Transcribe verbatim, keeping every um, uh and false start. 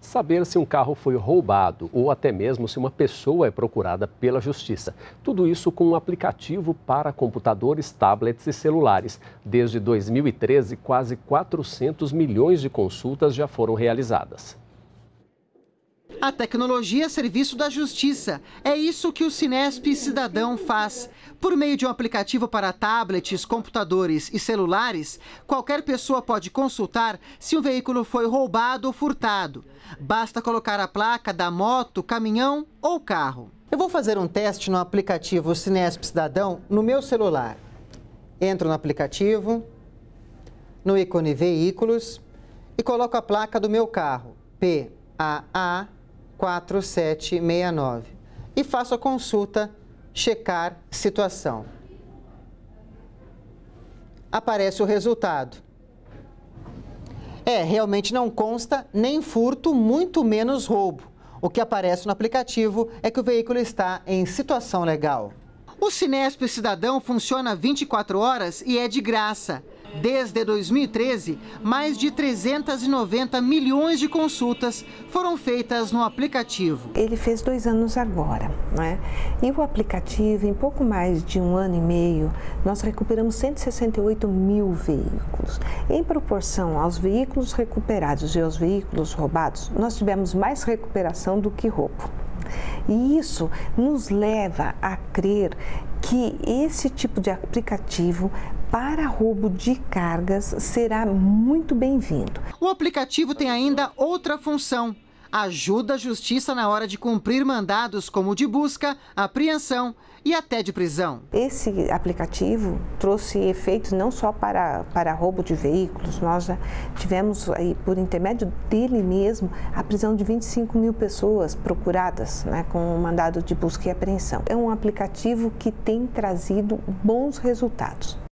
saber se um carro foi roubado ou até mesmo se uma pessoa é procurada pela justiça. Tudo isso com um aplicativo para computadores, tablets e celulares. Desde dois mil e treze, quase quatrocentos milhões de consultas já foram realizadas. A tecnologia a serviço da justiça. É isso que o Sinesp Cidadão faz. Por meio de um aplicativo para tablets, computadores e celulares, qualquer pessoa pode consultar se um veículo foi roubado ou furtado. Basta colocar a placa da moto, caminhão ou carro. Eu vou fazer um teste no aplicativo Sinesp Cidadão no meu celular. Entro no aplicativo, no ícone Veículos e coloco a placa do meu carro, P A A quatro sete seis nove, e faço a consulta checar situação. Aparece o resultado. É, realmente não consta nem furto, muito menos roubo. O que aparece no aplicativo é que o veículo está em situação legal. O Sinesp Cidadão funciona vinte e quatro horas e é de graça. Desde dois mil e treze, mais de trezentos e noventa milhões de consultas foram feitas no aplicativo. Ele fez dois anos agora, né? E o aplicativo, em pouco mais de um ano e meio, nós recuperamos cento e sessenta e oito mil veículos. Em proporção aos veículos recuperados e aos veículos roubados, nós tivemos mais recuperação do que roubo. E isso nos leva a crer que esse tipo de aplicativo para roubo de cargas será muito bem-vindo. O aplicativo tem ainda outra função: ajuda a justiça na hora de cumprir mandados como o de busca, apreensão e até de prisão. Esse aplicativo trouxe efeitos não só para, para roubo de veículos. Nós já tivemos aí, por intermédio dele mesmo, a prisão de vinte e cinco mil pessoas procuradas, né, com o mandado de busca e apreensão. É um aplicativo que tem trazido bons resultados.